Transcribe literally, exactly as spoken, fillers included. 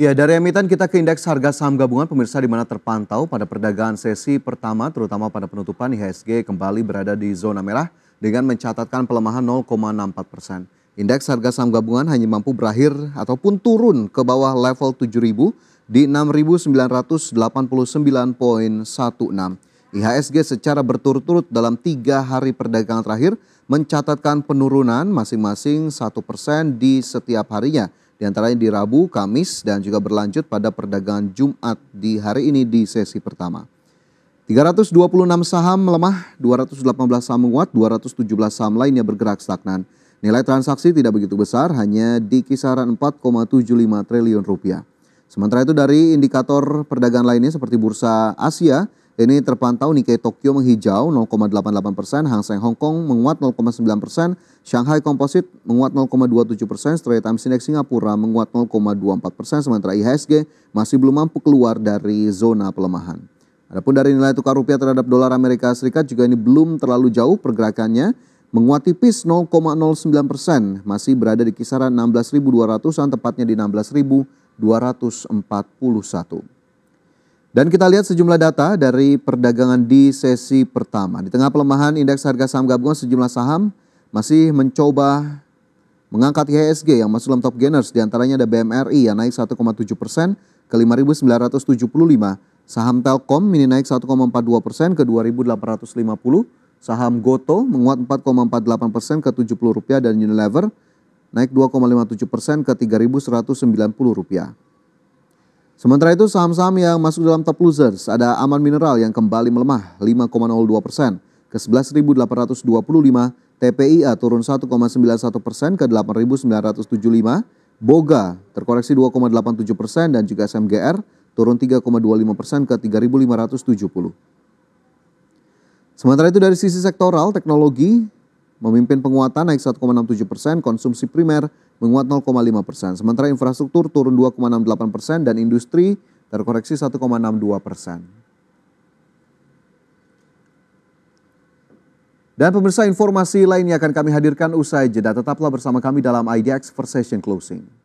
Ya, dari emiten kita ke indeks harga saham gabungan pemirsa, di mana terpantau pada perdagangan sesi pertama terutama pada penutupan I H S G kembali berada di zona merah dengan mencatatkan pelemahan nol koma enam empat persen. Indeks harga saham gabungan hanya mampu berakhir ataupun turun ke bawah level tujuh ribu di enam ribu sembilan ratus delapan puluh sembilan koma satu enam. I H S G secara berturut-turut dalam tiga hari perdagangan terakhir mencatatkan penurunan masing-masing satu persen di setiap harinya. Di antaranya di Rabu, Kamis, dan juga berlanjut pada perdagangan Jumat di hari ini di sesi pertama. tiga ratus dua puluh enam saham melemah, dua ratus delapan belas saham menguat, dua ratus tujuh belas saham lainnya bergerak stagnan. Nilai transaksi tidak begitu besar, hanya di kisaran empat koma tujuh lima triliun rupiah. Sementara itu dari indikator perdagangan lainnya seperti bursa Asia, ini terpantau Nikkei Tokyo menghijau nol koma delapan delapan persen, Hang Seng Hong Kong menguat nol koma sembilan persen, Shanghai Composite menguat nol koma dua tujuh persen, Straits Times Index Singapura menguat nol koma dua empat persen, sementara I H S G masih belum mampu keluar dari zona pelemahan. Adapun dari nilai tukar rupiah terhadap dolar Amerika Serikat juga ini belum terlalu jauh pergerakannya, menguat tipis nol koma nol sembilan persen, masih berada di kisaran enam belas ribu dua ratusan, tepatnya di enam belas ribu dua ratus empat puluh satu. Dan kita lihat sejumlah data dari perdagangan di sesi pertama. Di tengah pelemahan indeks harga saham gabungan, sejumlah saham masih mencoba mengangkat I H S G yang masuk dalam top gainers. Di antaranya ada B M R I yang naik satu koma tujuh persen ke lima ribu sembilan ratus tujuh puluh lima. Saham Telkom mini naik satu koma empat dua persen ke dua ribu delapan ratus lima puluh. Saham GOTO menguat empat koma empat delapan persen ke tujuh puluh rupiah dan Unilever naik dua koma lima tujuh persen ke tiga ribu seratus sembilan puluh rupiah. Sementara itu saham-saham yang masuk dalam top losers ada Amman Mineral yang kembali melemah lima koma nol dua persen ke sebelas ribu delapan ratus dua puluh lima, T P I A turun satu koma sembilan satu persen ke delapan ribu sembilan ratus tujuh puluh lima, BOGA terkoreksi dua koma delapan tujuh persen dan juga S M G R turun tiga koma dua lima persen ke tiga ribu lima ratus tujuh puluh. Sementara itu dari sisi sektoral teknologi memimpin penguatan naik satu koma enam tujuh persen, konsumsi primer menguat nol koma lima persen. Sementara infrastruktur turun dua koma enam delapan persen dan industri terkoreksi satu koma enam dua persen. Dan pemirsa, informasi lainnya akan kami hadirkan usai jeda. Tetaplah bersama kami dalam I D X for Session Closing.